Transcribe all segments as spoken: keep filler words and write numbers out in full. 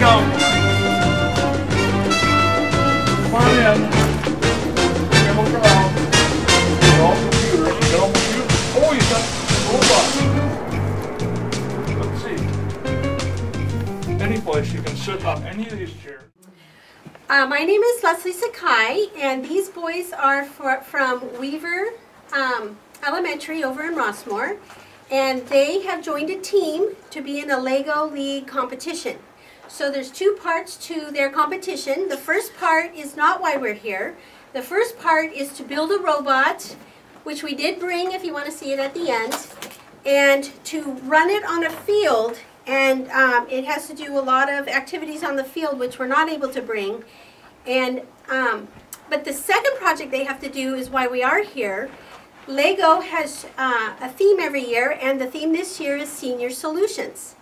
go. Come on in. Here we go. They're all computers. You got all computers. Oh, you got robots. Let's see. Any place you can sit on any of these chairs. Uh, my name is Leslie Sakai, and these boys are for, from Weaver um, Elementary over in Rossmore, and they have joined a team to be in a Lego League competition. So there's two parts to their competition. The first part is not why we're here. The first part is to build a robot, which we did bring if you want to see it at the end, and to run it on a field. And um, it has to do a lot of activities on the field, which we're not able to bring. And um, but the second project they have to do is why we are here. Lego has uh, a theme every year, and the theme this year is Senior Solutions.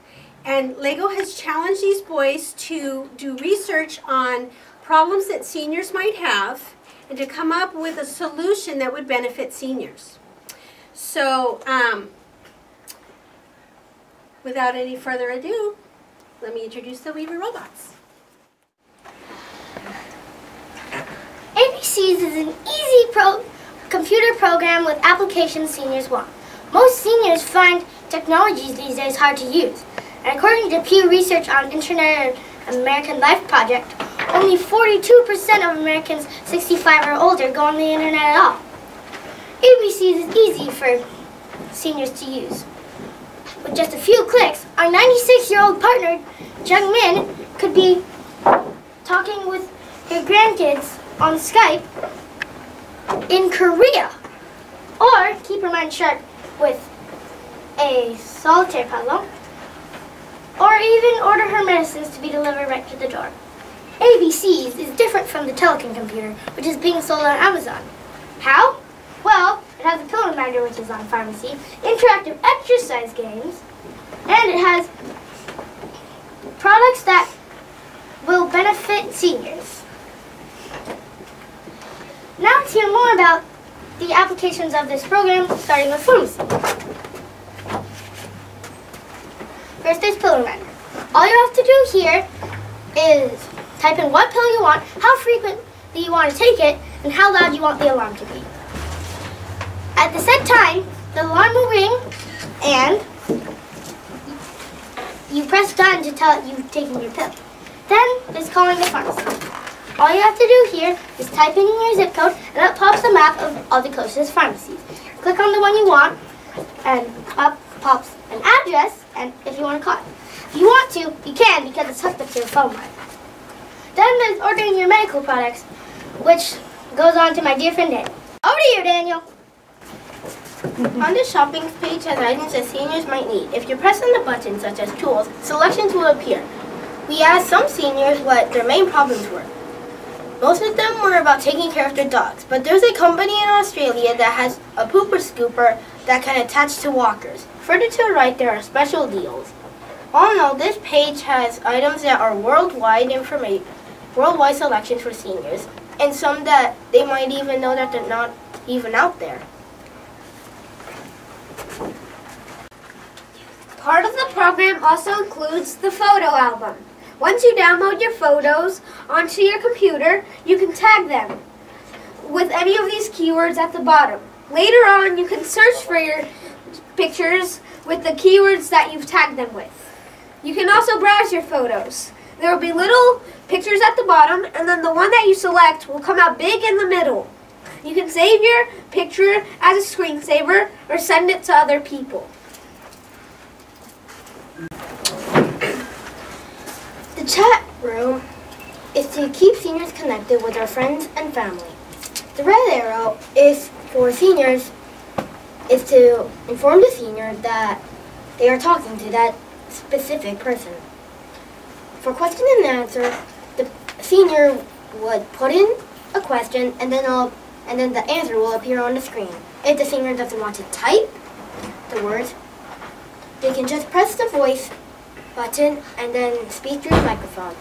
And Lego has challenged these boys to do research on problems that seniors might have and to come up with a solution that would benefit seniors. So um, without any further ado, let me introduce the Weaver Robots. A B Cs is an easy pro computer program with applications seniors want. Most seniors find technologies these days hard to use, and according to Pew Research on Internet and American Life Project, only forty-two percent of Americans sixty-five or older go on the internet at all. A B Cs is easy for seniors to use. With just a few clicks, our ninety-six-year-old partner, Jung Min, could be talking with your grandkids on Skype in Korea, or keep your mind sharp with a solitaire puzzle, or even order her medicines to be delivered right to the door. A B Cs is different from the Telekin computer, which is being sold on Amazon. How? Well, it has a pill reminder, which is on pharmacy, interactive exercise games, and it has products that will benefit seniors. Now let's hear more about the applications of this program, starting with pharmacy. First, there's pill reminder. All you have to do here is type in what pill you want, how frequently you want to take it, and how loud you want the alarm to be. At the set time, the alarm will ring, and you press done to tell it you've taken your pill. Then there's calling the pharmacy. All you have to do here is type in your zip code, and up pops a map of all the closest pharmacies. Click on the one you want, and up pops an address, and if you want to call it. If you want to, you can, because it's hooked up to your phone line. Then there's ordering your medical products, which goes on to my dear friend Daniel. Over to you, Daniel. On the shopping page has items that seniors might need. If you press on the button, such as tools, selections will appear. We asked some seniors what their main problems were. Most of them were about taking care of their dogs, but there's a company in Australia that has a pooper scooper that can attach to walkers. Further to the right, there are special deals. All in all, this page has items that are worldwide information, worldwide selections for seniors, and some that they might even know that they're not even out there. Part of the program also includes the photo album. Once you download your photos onto your computer, you can tag them with any of these keywords at the bottom. Later on, you can search for your pictures with the keywords that you've tagged them with. You can also browse your photos. There will be little pictures at the bottom, and then the one that you select will come out big in the middle. You can save your picture as a screensaver or send it to other people. The chat room is to keep seniors connected with their friends and family. The red arrow is for seniors, is to inform the senior that they are talking to that specific person. For question and answer, the senior would put in a question, and then I'll, and then the answer will appear on the screen. If the senior doesn't want to type the words, they can just press the voice button and then speak through the microphone.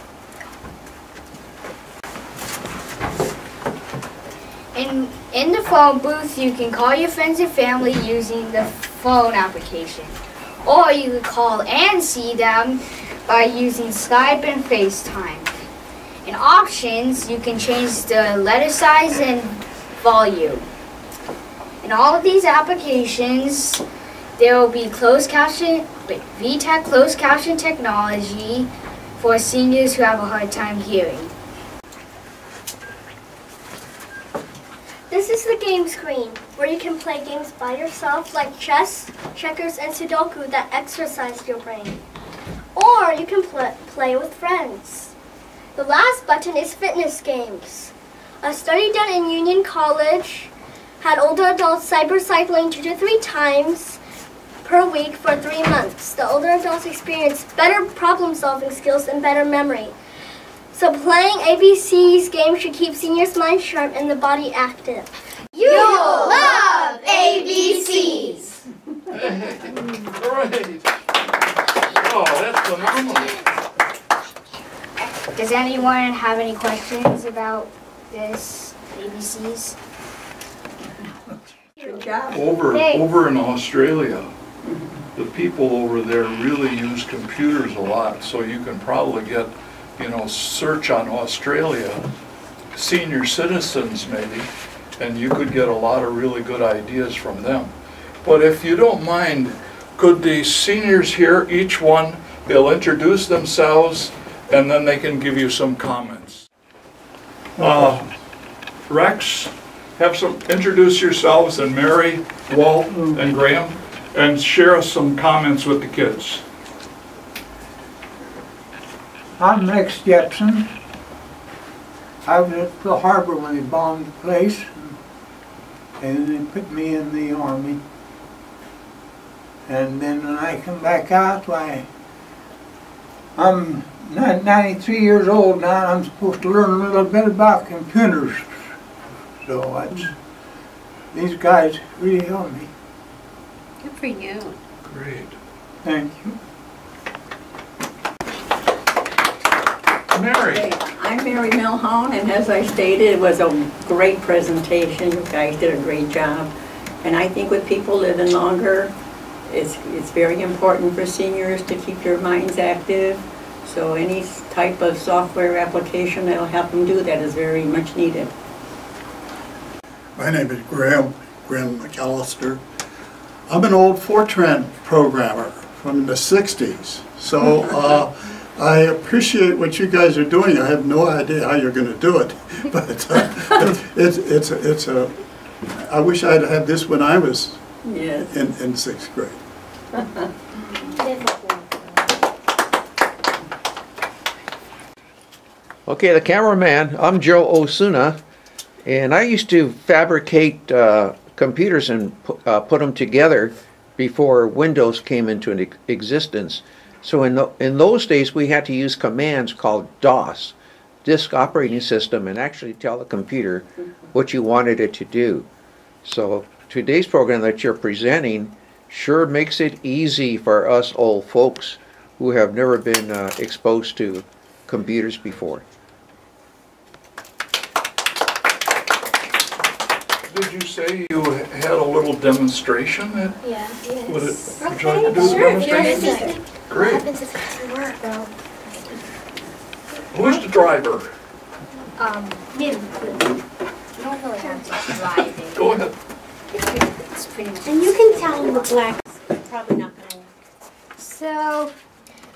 In, in the phone booth, you can call your friends and family using the phone application. Or you can call and see them by using Skype and FaceTime. In options, you can change the letter size and volume. In all of these applications, there will be closed caption, wait, V TAC closed caption technology for seniors who have a hard time hearing. This is the game screen, where you can play games by yourself like chess, checkers, and Sudoku that exercise your brain. Or you can pl play with friends. The last button is fitness games. A study done in Union College had older adults cybercycling two to three times per week for three months. The older adults experienced better problem-solving skills and better memory. So playing A B C's game should keep seniors' minds sharp and the body active. You'll love A B C's! Great! Oh, that's phenomenal. Does anyone have any questions about this A B C's? Good job. Over, hey. over in Australia, the people over there really use computers a lot, so you can probably get, you know, search on Australia, senior citizens maybe, and you could get a lot of really good ideas from them. But if you don't mind, could the seniors here, each one, they'll introduce themselves and then they can give you some comments. Uh, Rex, have some, introduce yourselves, and Mary, Walt, and Graham, and share some comments with the kids. I'm Lex Jepson. I was at Pearl Harbor when they bombed the place, and they put me in the Army. And then when I come back out, I, I'm ninety-three years old now, and I'm supposed to learn a little bit about computers. So that's, these guys really helped me. Good for you. Great. Thank you. Mary. Hey, I'm Mary Milhoun, and as I stated, it was a great presentation. You guys did a great job. And I think with people living longer, it's, it's very important for seniors to keep their minds active. So any type of software application that will help them do that is very much needed. My name is Graham, Graham McAllister. I'm an old Fortran programmer from the sixties. So. Uh, I appreciate what you guys are doing. I have no idea how you're going to do it, but uh, it's it's a, it's a. I wish I had had this when I was yes. in in sixth grade. Okay, the cameraman. I'm Joe Osuna, and I used to fabricate uh, computers and uh, put them together before Windows came into existence. So in, the, in those days, we had to use commands called DOS, Disk Operating System, and actually tell the computer what you wanted it to do. So today's program that you're presenting sure makes it easy for us old folks who have never been uh, exposed to computers before. Did you say you had a little demonstration? That yeah. Yes. Would, it, would you like to do sure, the demonstration? Great. What happens if it doesn't work, though? Who's the driver? Um, me. I don't really have to drive. Go ahead. It's pretty much. And you can tell the black is probably not going to work. So,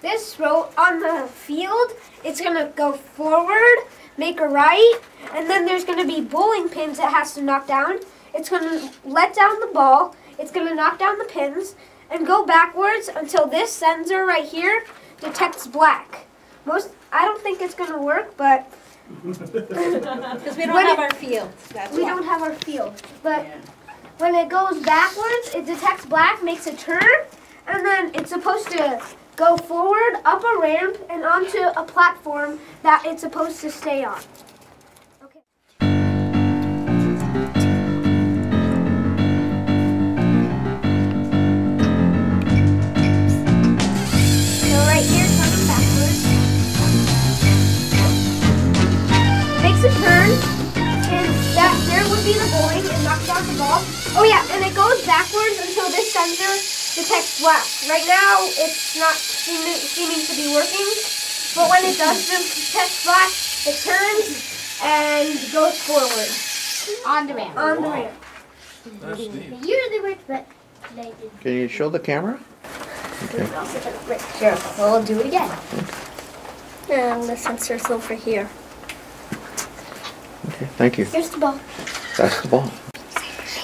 this row on the field, it's going to go forward, make a right, and then there's going to be bowling pins it has to knock down. It's going to let down the ball. It's going to knock down the pins and go backwards until this sensor right here detects black. Most, I don't think it's going to work, but because we don't have it, our field. That's we why. don't have our field. But yeah. When it goes backwards, it detects black, makes a turn, and then it's supposed to go forward, up a ramp, and onto a platform that it's supposed to stay on. Be the bowling and knocks down the ball. Oh yeah, and it goes backwards until this sensor the text black. Right now, it's not seeming, seeming to be working, but when it does the text black, it turns and goes forward. On demand. On demand. That's neat. They usually work, but they didn't. Can you show the camera? Okay. Sure, we'll do it again. And the sensor's over here. Okay, thank you. Here's the ball. That's the ball.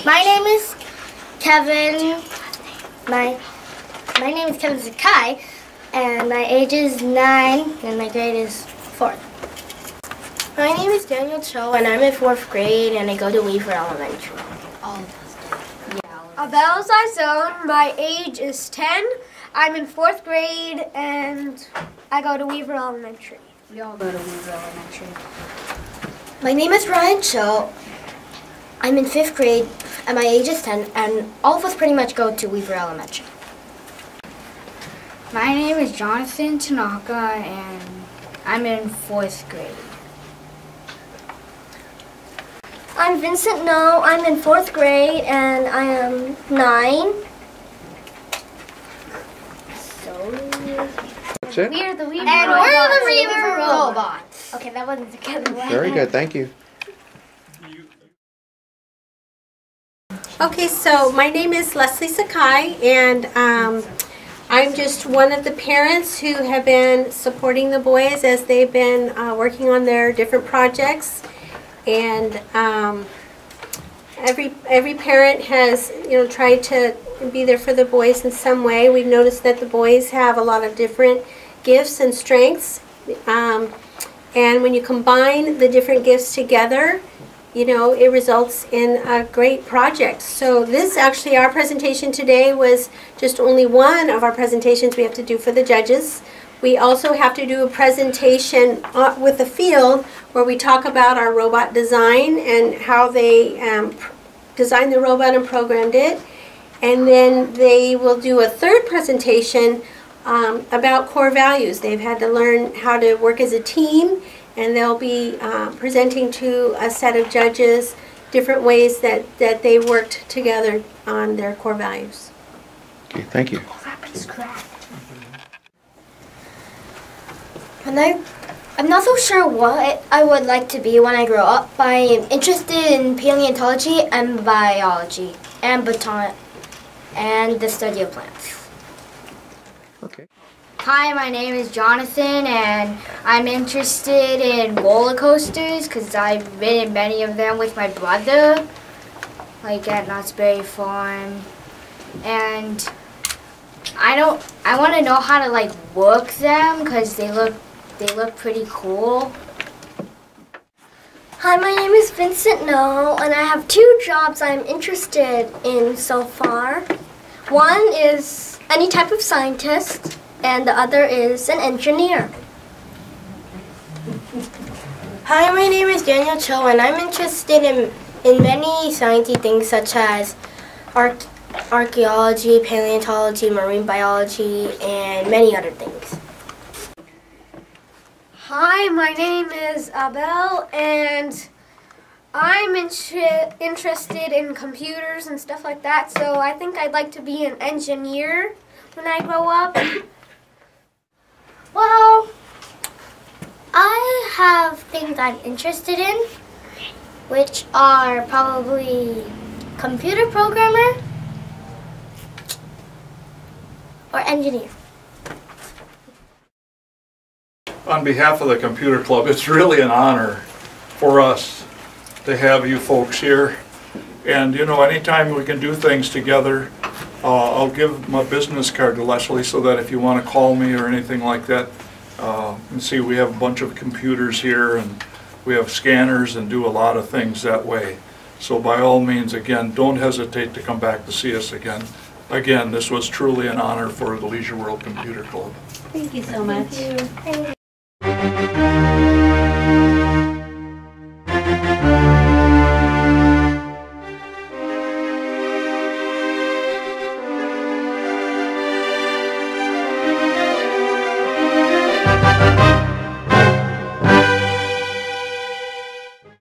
My name is Kevin. My my name is Kevin Sakai, and my age is nine, and my grade is fourth. My name is Daniel Cho, and I'm in fourth grade, and I go to Weaver Elementary. All of us. Yeah. A Bell's I Zone. My age is ten. I'm in fourth grade, and I go to Weaver Elementary. We all go to Weaver Elementary. My name is Ryan Cho. I'm in fifth grade, and my age is ten, and all of us pretty much go to Weaver Elementary. My name is Jonathan Tanaka, and I'm in fourth grade. I'm Vincent Ngo. I'm in fourth grade, and I am nine. So that's it. We are the Weaver Robots. And we're the Weaver Robots. Okay, that wasn't together. Very good. Thank you. Okay, so my name is Leslie Sakai, and um, I'm just one of the parents who have been supporting the boys as they've been uh, working on their different projects. And um, every every parent has, you know, tried to be there for the boys in some way. We've noticed that the boys have a lot of different gifts and strengths, um, and when you combine the different gifts together, you know, it results in a great project. So this actually, our presentation today was just only one of our presentations we have to do for the judges. We also have to do a presentation with the field where we talk about our robot design and how they um, designed the robot and programmed it. And then they will do a third presentation um, about core values. They've had to learn how to work as a team, and they'll be uh, presenting to a set of judges different ways that, that they worked together on their core values. Okay, thank you. And I, I'm not so sure what I would like to be when I grow up, but I am interested in paleontology and biology and botany and the study of plants. Okay. Hi, my name is Jonathan, and I'm interested in roller coasters because I've been in many of them with my brother, like at Knott's Berry Farm. And I don't. I want to know how to like work them because they look they look pretty cool. Hi, my name is Vincent Ngo, and I have two jobs I'm interested in so far. One is any type of scientist, and the other is an engineer. Hi, my name is Daniel Cho, and I'm interested in, in many sciencey things such as arch archaeology, paleontology, marine biology, and many other things. Hi, my name is Abel, and I'm inter interested in computers and stuff like that, so I think I'd like to be an engineer when I grow up. Well, I have things I'm interested in, which are probably computer programmer or engineer. On behalf of the Computer Club, it's really an honor for us to have you folks here. And you know, anytime we can do things together, Uh, I'll give my business card to Leslie so that if you want to call me or anything like that, uh, and see, we have a bunch of computers here and we have scanners and do a lot of things that way. So by all means, again, don't hesitate to come back to see us again. Again, this was truly an honor for the Leisure World Computer Club. Thank you so much. Thank you. Thank you.